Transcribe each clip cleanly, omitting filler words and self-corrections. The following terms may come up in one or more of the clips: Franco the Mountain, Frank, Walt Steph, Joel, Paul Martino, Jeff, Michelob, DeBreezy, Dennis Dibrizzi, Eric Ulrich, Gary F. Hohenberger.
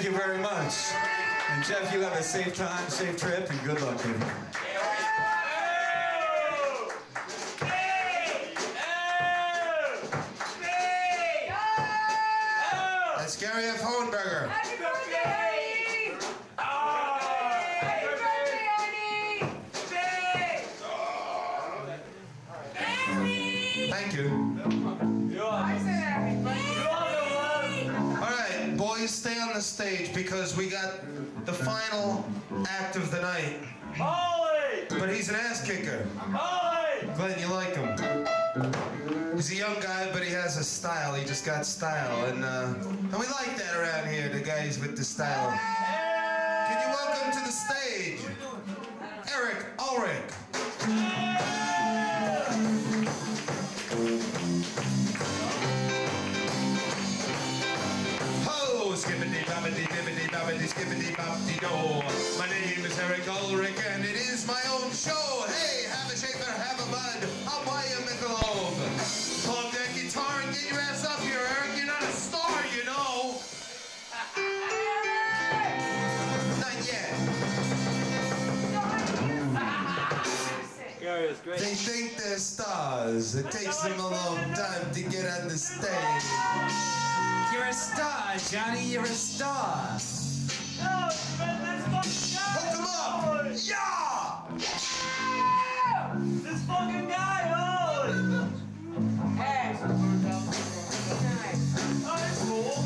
Thank you very much. And Jeff, you have a safe time, safe trip, and good luck, everyone. That's Gary F. Hohenberger. Happy birthday! Happy birthday, Eddie! Thank you. Boys, stay on the stage because we got the final act of the night. Molly! But he's an ass kicker. Molly! Glenn, you like him. He's a young guy, but he has a style. He just got style, and we like that around here, the guys with the style. Can you welcome to the stage, Eric Ulrich. Skippity-bobbity-dibbity-bobbity-skippity-bobbity-do. My name is Eric Ulrich, and it is my own show. Hey, have a shaker, have a bud. I'll buy you a Michelob. Plug that guitar and get your ass up here, Eric. You're not a star, you know. Not yet. They think they're stars. It takes them a long time to get on the stage. You're a star, Johnny, you're a star. No, man, this fucking guy! Hook him up! Yeah! Yeah! This fucking guy, oh! Hey! Alright, cool.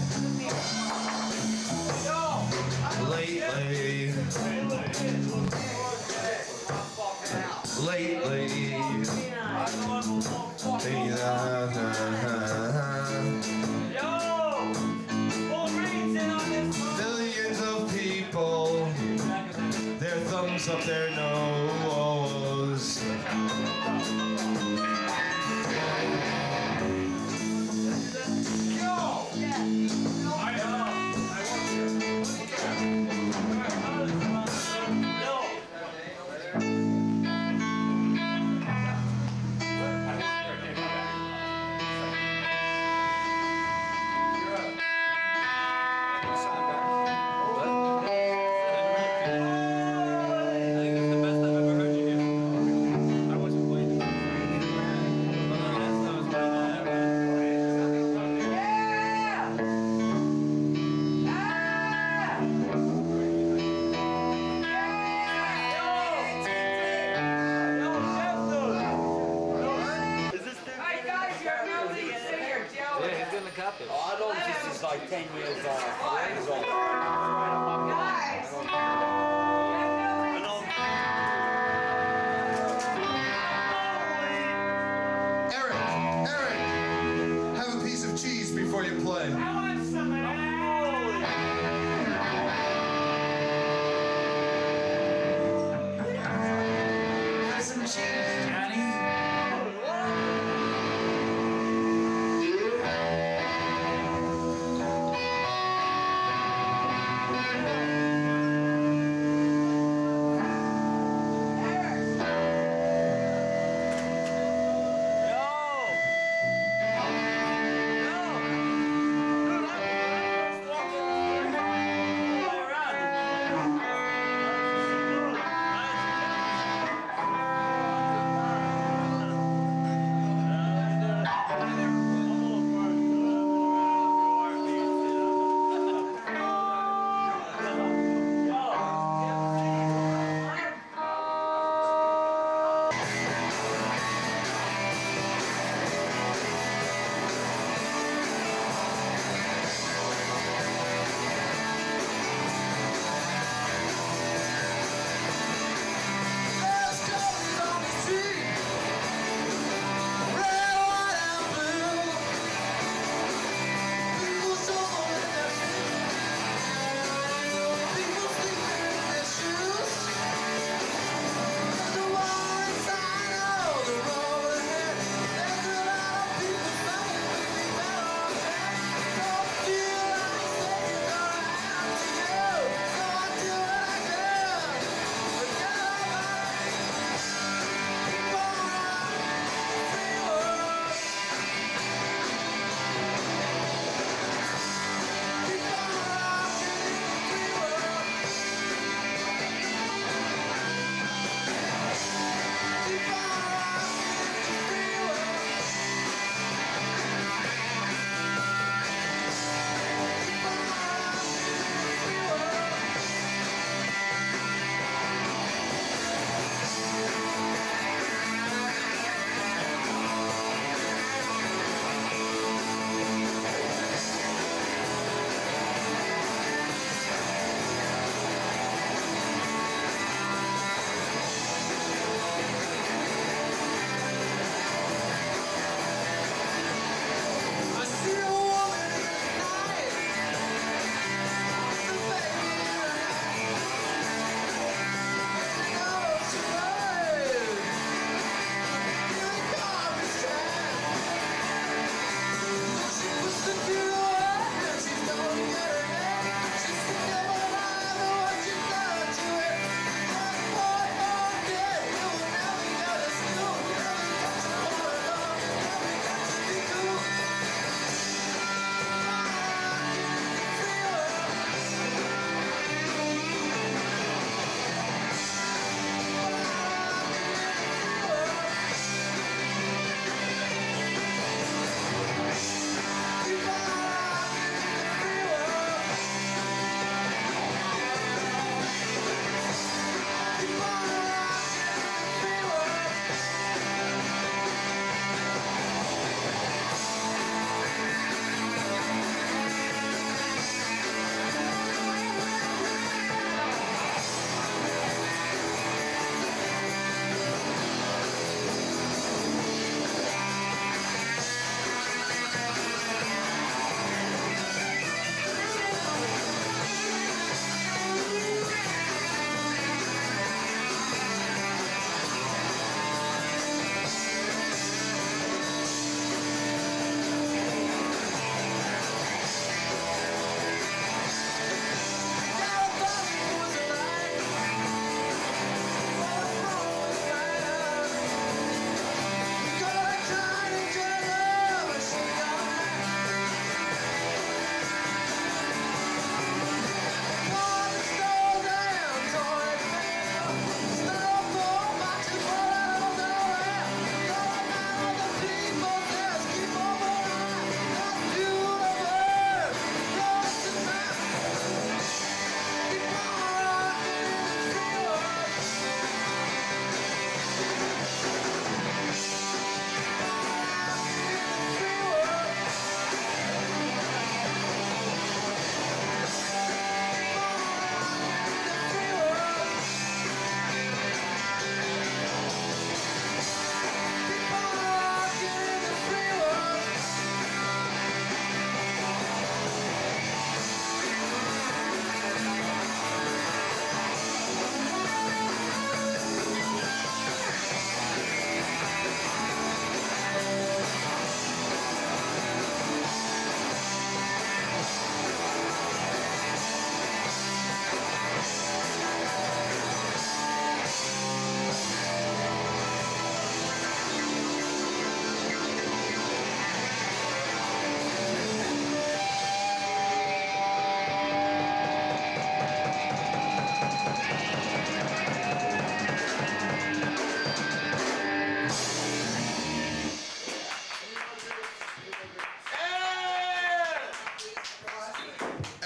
Yo! Lately. Thumbs up their nose.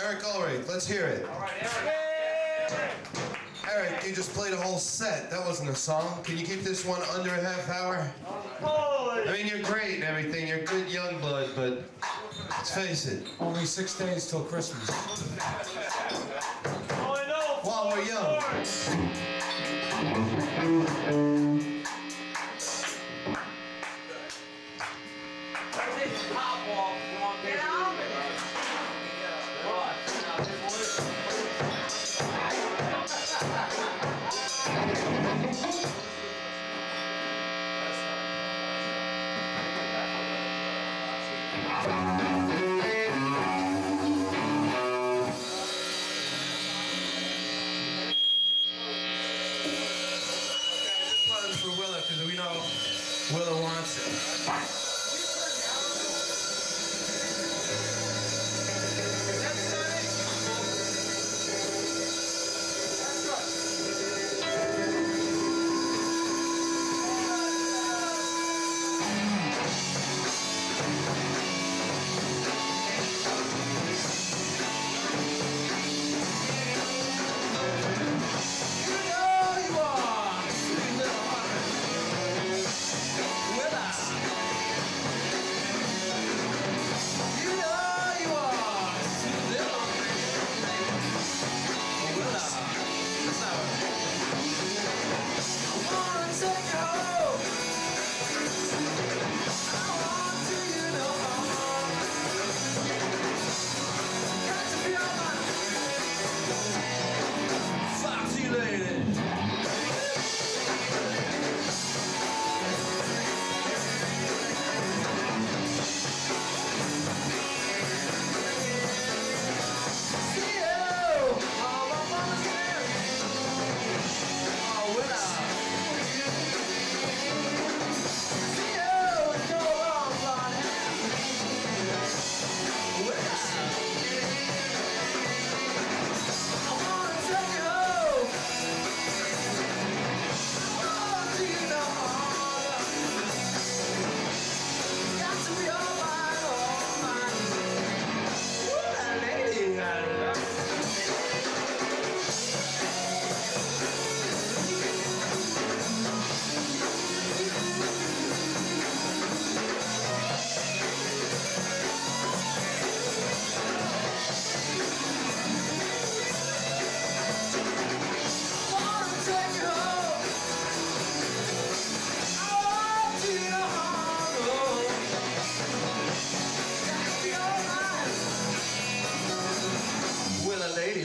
Eric Ulrich. Let's hear it. All right, Eric. Eric, you just played a whole set. That wasn't a song. Can you keep this one under a half hour? I mean, you're great and everything. You're good young blood, but let's face it. Only 6 days till Christmas. While we're young. Willa wants it.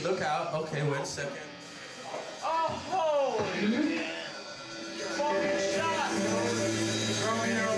Look out. Okay, wait a second. Oh, holy man. Fucking shot. Throw in there.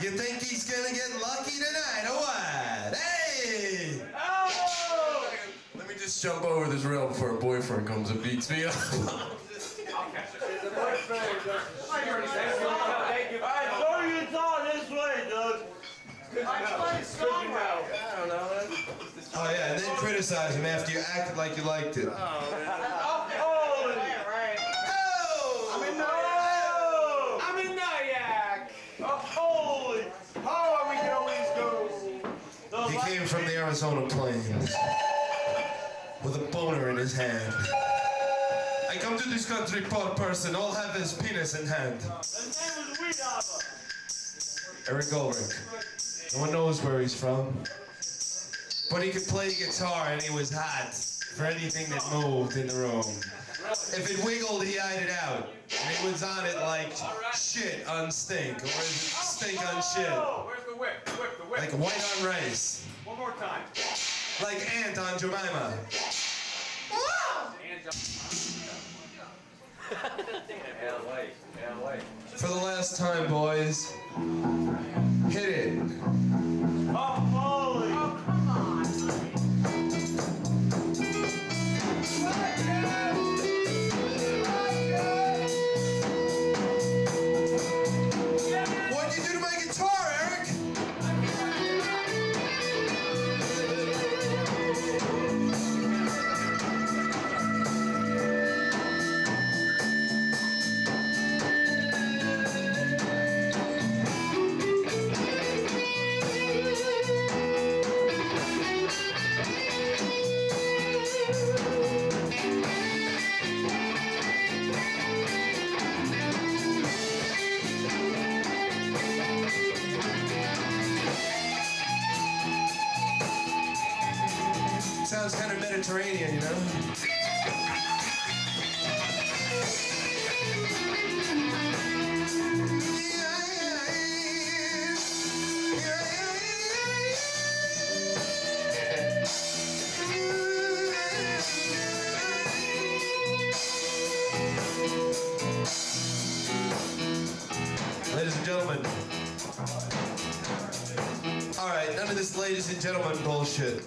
You think he's gonna get lucky tonight or what? Hey! Oh! Let me just jump over this rail before a boyfriend comes and beats me up. I'll catch it. It's a boyfriend. I thought you thought this way, dude. I don't know. Oh yeah, and then criticize him after you acted like you liked it. Oh, man. He came from the Arizona plains with a boner in his hand. I come to this country, poor person, all have his penis in hand. Eric Ulrich. No one knows where he's from, but he could play guitar and he was hot for anything that moved in the room. If it wiggled, he eyed it out. And he was on it like shit on stink, or stink on shit. Whip, whip, the whip. Like white on rice. One more time. Like ant on Jemima. For the last time, boys, hit it. Oh, holy! Oh, come on. What'd you do to my guitar? Sounds kind of Mediterranean, you know? Ladies and gentlemen. Alright, none of this ladies and gentlemen bullshit.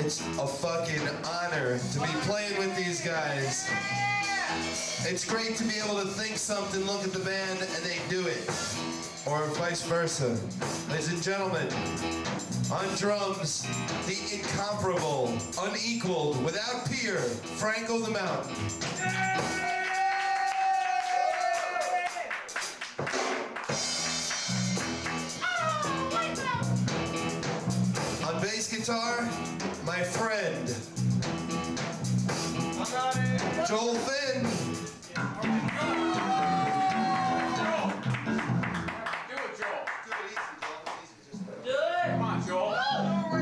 It's a fucking honor to be playing with these guys. It's great to be able to think something, look at the band, and they do it. Or vice versa. Ladies and gentlemen, on drums, the incomparable, unequaled, without peer, Franco the Mountain. Yeah! Guitar, my friend Joel Finn. Do it, Joel. Do it. Come on, Joel. Enough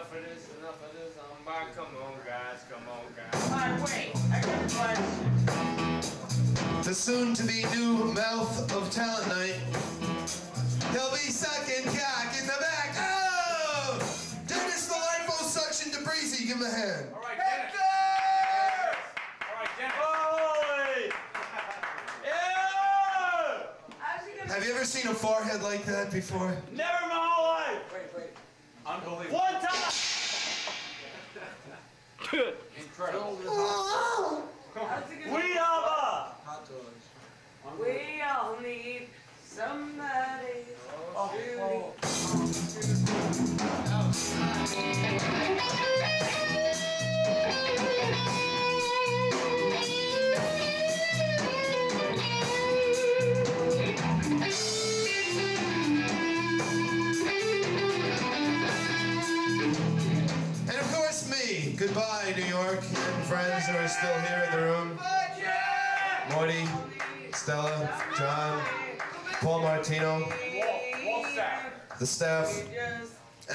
of this. Enough of this. Come on, guys. Come on, guys. Alright, wait. I gotta play. The soon-to-be new mouth of talent night. He'll be sucking cock in the back. Oh! Dennis the liposuction DeBreezy, give him a hand. All right, Dennis. All right, Dennis. Holy! Yeah! Have you ever seen a forehead like that before? Never in my whole life. Wait. Unbelievable. One time. Incredible. Oh. We are. Hot dogs. We all need. Somebody and of course me. Goodbye, New York and friends who are still here in the room. Morty, Stella, John, Paul Martino, Walt Steph, the staff,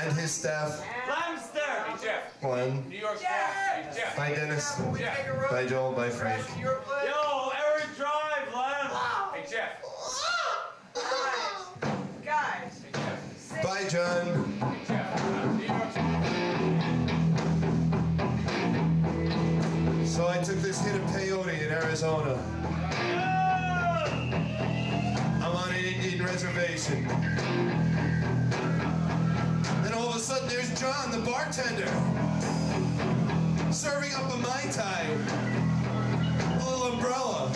and his staff. Lamster, and Jeff, Glenn, New York staff, and Jeff. Bye Dennis, bye Joel, bye Frank. Yo, Eric Drive, Lamb, hey Jeff. Guys, bye John. Hey Jeff, New York staff. So I took this hit of peyote and Arizona. I'm on an Indian reservation. And all of a sudden there's John, the bartender, serving up a Mai Tai, a little umbrella.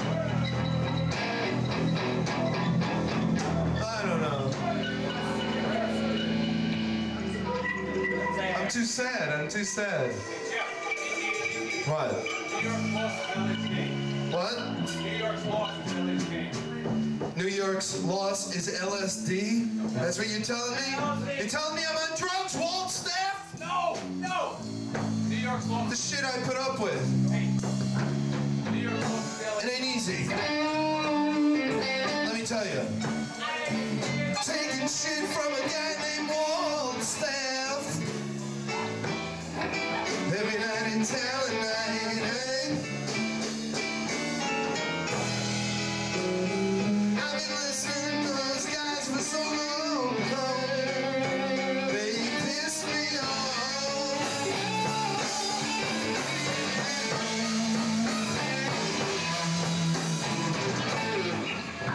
I don't know. I'm too sad, I'm too sad. What? New York's lost until its game. What? New York's lost until its game. New York's loss is LSD? That's what you're telling me? You're telling me I'm on drugs, Walt Steph? No, no! New York's lost. The shit I put up with. Hey. New York's lost is LSD. It ain't easy. Let me tell you. Taking shit from a guy named Walt Steph. Every night in town and night in. I've been listening to those guys for so long. They piss me off.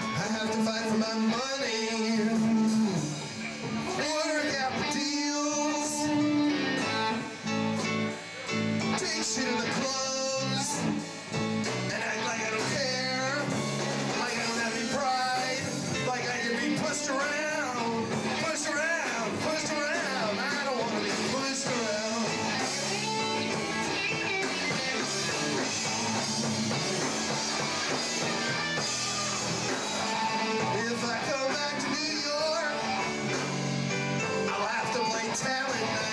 I have to fight for my money. Work out deals. Shit in the clothes and act like I don't care, like I don't have any pride, like I can be pushed around, pushed around, pushed around. I don't want to be pushed around. If I come back to New York, I'll have to play talent night.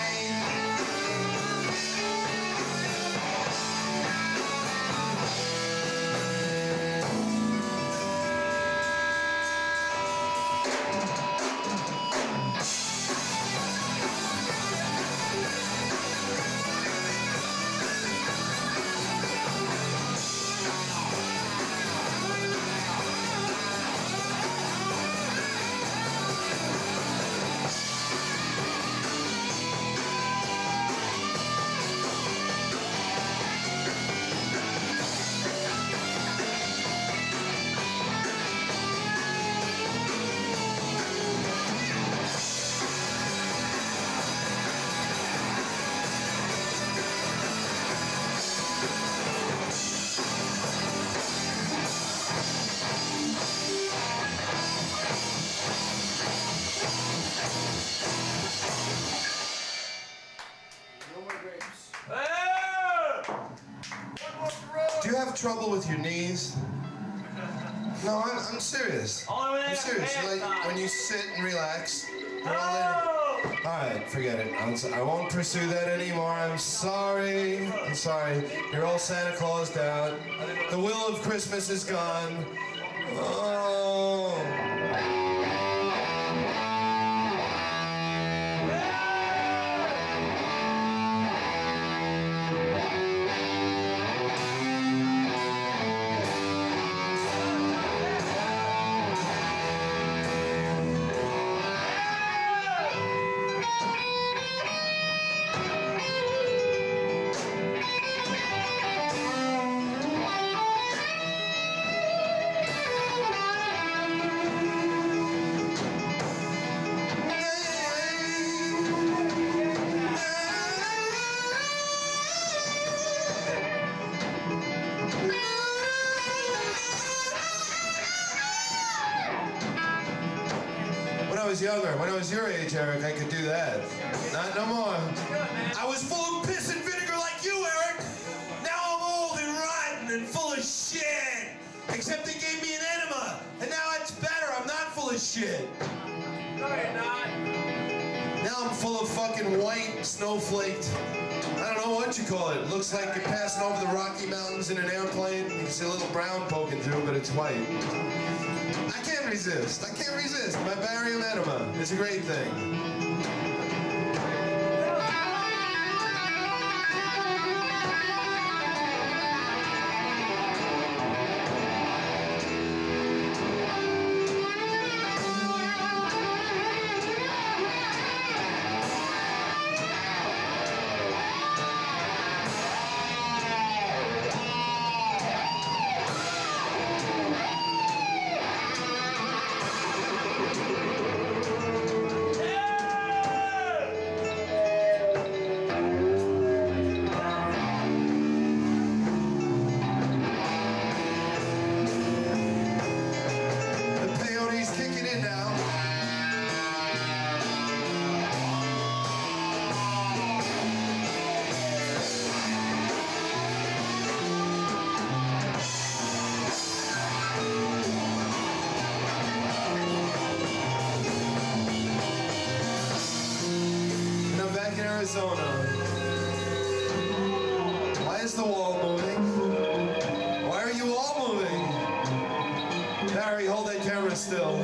Trouble with your knees? No, I'm serious. I'm serious. Like when you sit and relax. Alright, forget it. I won't pursue that anymore. I'm sorry. I'm sorry. You're all Santa Claused out. The will of Christmas is gone. Oh. Younger. When I was your age, Eric, I could do that. Not no more. I was full of piss and vinegar like you, Eric. Now I'm old and rotten and full of shit. Except they gave me an enema, and now it's better. I'm not full of shit. No, you're not. Now I'm full of fucking white snowflaked. I don't know what you call it. It looks like you're passing over the Rocky Mountains in an airplane. You can see a little brown poking through, but it's white. I can't resist. I can't resist. My barium enema is a great thing. Arizona. Why is the wall moving? Why are you all moving? Barry, hold that camera still.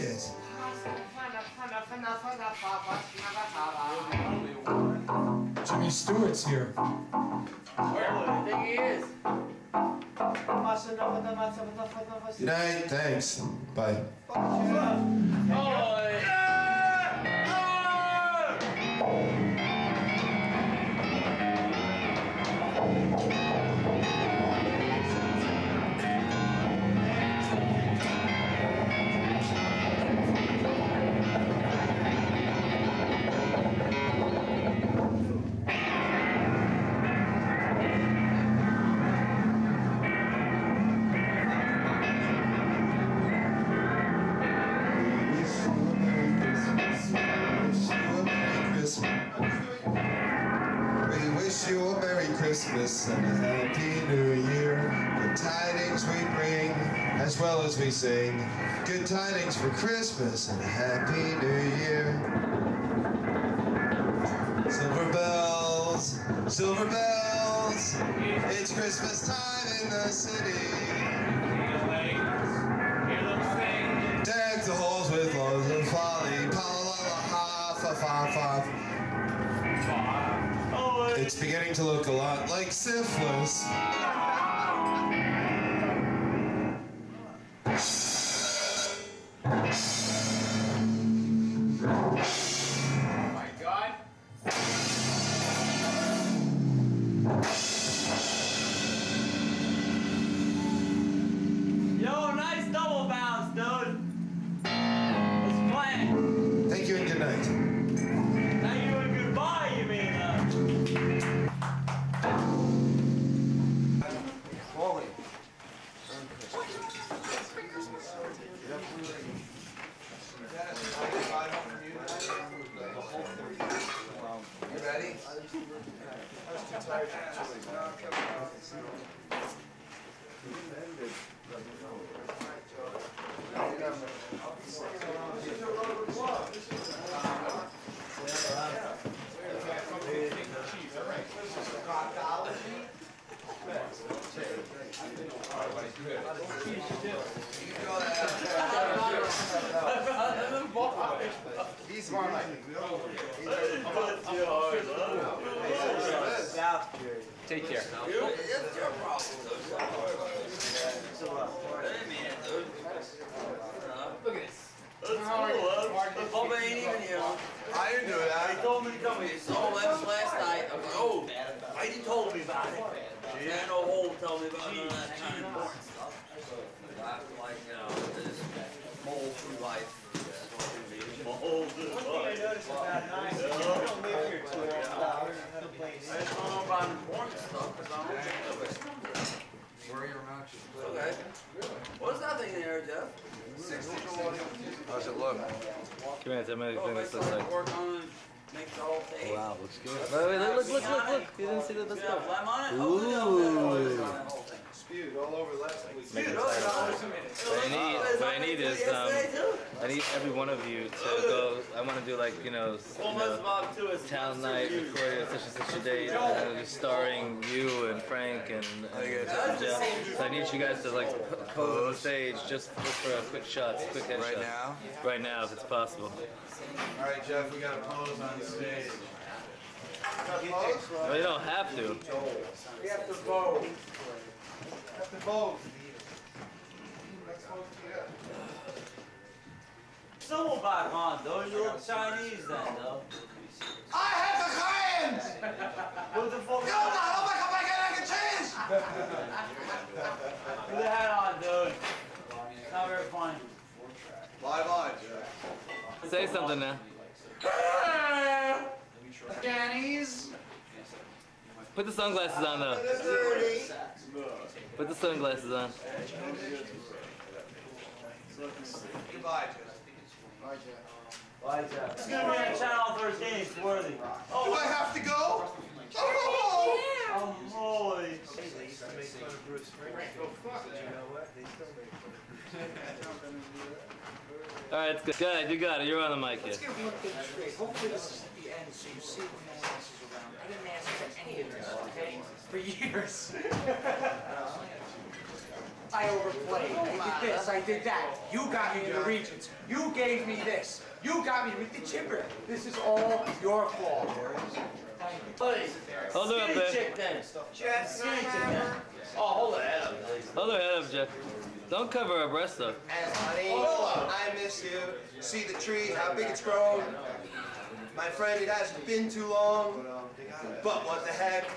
years. Jimmy Stewart's here. Well, the thing is. Good night, thanks. Bye. Christmas and a happy new year. Good tidings we bring, as well as we sing. Good tidings for Christmas and a happy new year. Silver bells, silver bells. It's Christmas time in the city. Hear them sing. Deck the halls with loads of folly. Pa-la-la-ha-fa-fa-fa. It's beginning to look a lot like syphilis. Oh my God. Yo, nice double bounce, dude. Let's play. Thank you and good night. He's more like take care. Look at this. The bubble ain't even here. I didn't do that. He told me to come here. He saw lunch last night. I was like, oh, why didn't you told me about it? She had no hole to tell me about it last time. I feel like, you know, this whole through life. I just don't know about important stuff because I don't think of it. Okay. What's that thing there, Jeff? 60. How's it look? Come here, tell me anything this looks like. Wow, looks good. Wait, look. You didn't see that this stuff. Ooh. Spewed all over last week. What I need is, I need every one of you to go. I want to do like, you know town night, recording such and such a day, starring you and Frank and Jeff. So I need you guys to like pose on stage just for a quick shots, quick headshots. Right now? Right now, if it's possible. All right, Jeff, we got to pose on stage. No, you don't have to. We have to vote. That's the bowl. Someone bought Han, though. You look Chinese then, though. I have the client! What the fuck? You don't know how much I can change! Put the hat on, dude. It's not very funny. Live on, Jack. Say something now. Danny's. Put the sunglasses on, though. Put the sunglasses on. Goodbye, Jeff. Bye, Jeff. It's going to be on Channel 13. It's worthy. Oh, do I have to go? Oh, holy. They used to make fun of Bruce Frank. Oh, fuck. You know what? They still make fun of Bruce Frank. All right, it's good. You got it. You're on the mic here. Let's get one thing straight. Hopefully this is the end so you see when my ass is around. I didn't ask for any of this, okay? For years. I overplayed. I did this, I did that. You got me to the regions. You gave me this. You got me to meet the chipper. This is all your fault. Please. Hold it up there. Check then. Jeff, skinny check then. Oh, hold her head up, please. Hold her head up, Jeff. Don't cover her breast up. And honey, I miss you. See the tree, how big it's grown. My friend, it hasn't been too long. But what the heck?